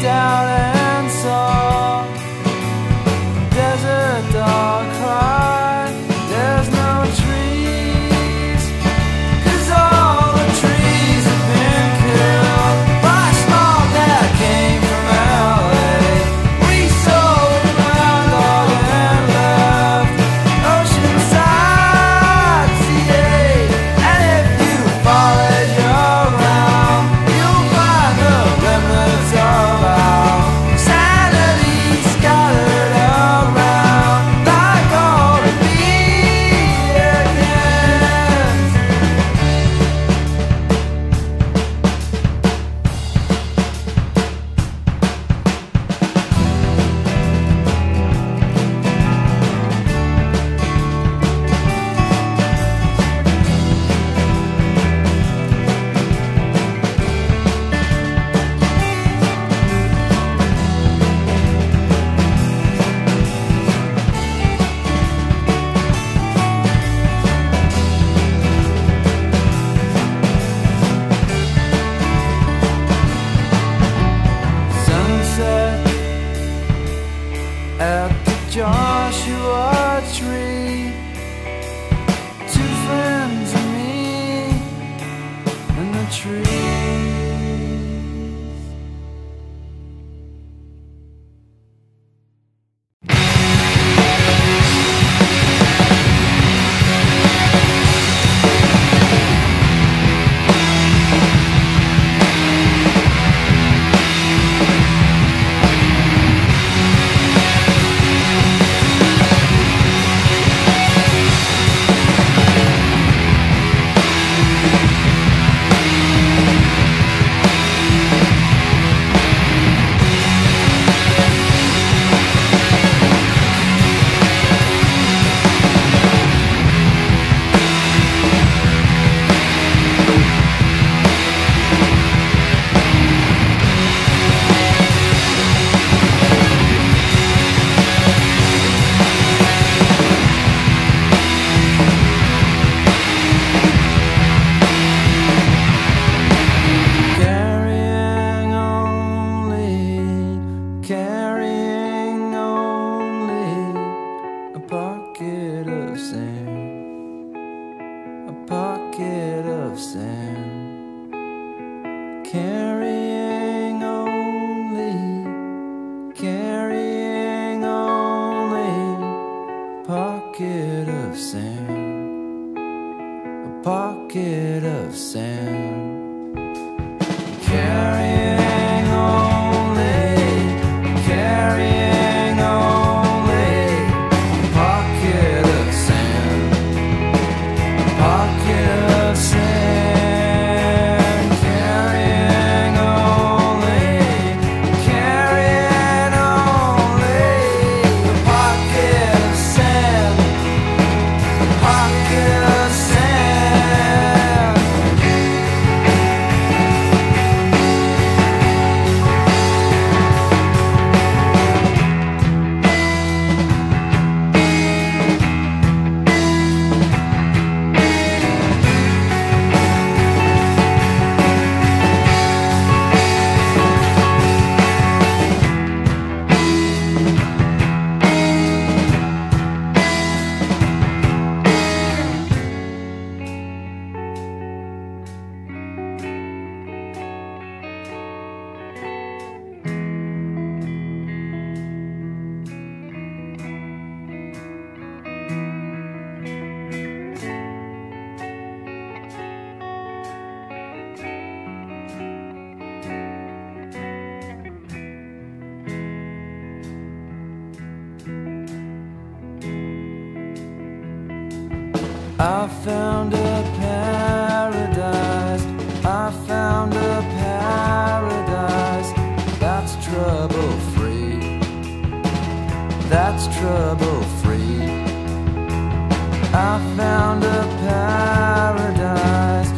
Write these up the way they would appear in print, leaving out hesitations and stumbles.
down and saw there's a dark cry, there's no trees, 'cause all the trees have been killed by smoke that came from LA. We sold the landlord and left Oceanside, CA, and if you follow your round, you'll find the remnants of our sanity scattered around like all the at the Joshua tree, two friends and me and the tree. A pocket of sand, carrying only a pocket of sand, a pocket of sand, carrying only a pocket of sand, a pocket of sand. I found a paradise, I found a paradise that's trouble free, that's trouble free. I found a paradise,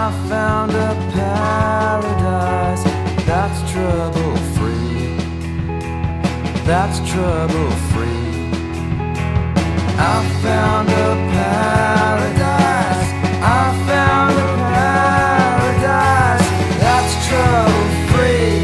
I found a paradise that's trouble free, that's trouble free. I found a paradise, I found a paradise that's trouble free,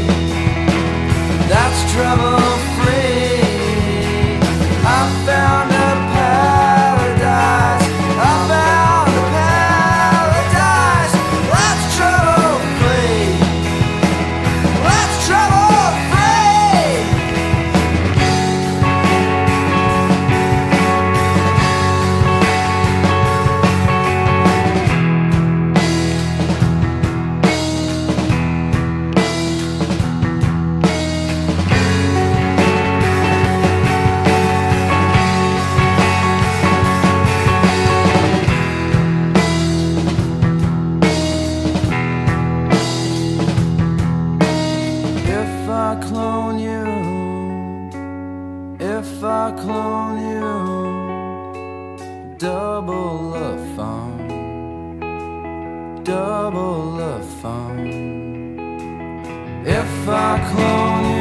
I clone you, if I clone you, double the fun, double the fun. If I clone you.